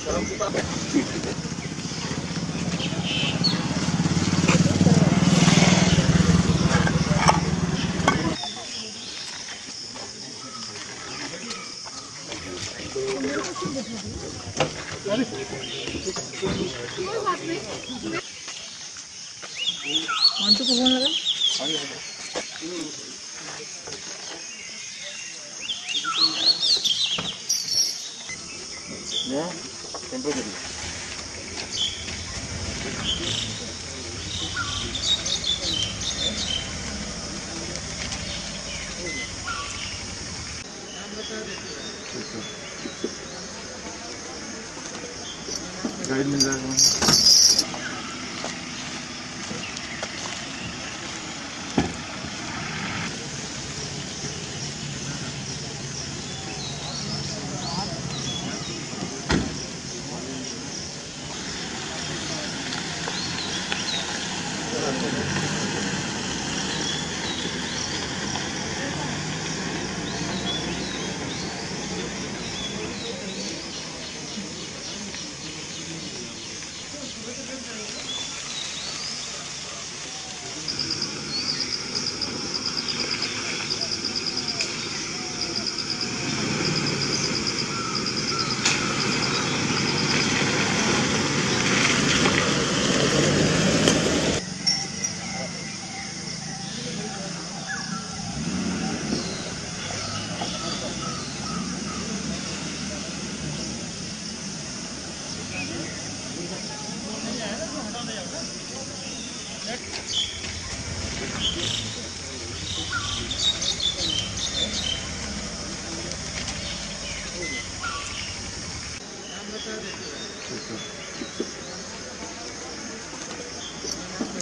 guide मिल जाएगा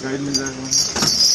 guide मिल जाएगा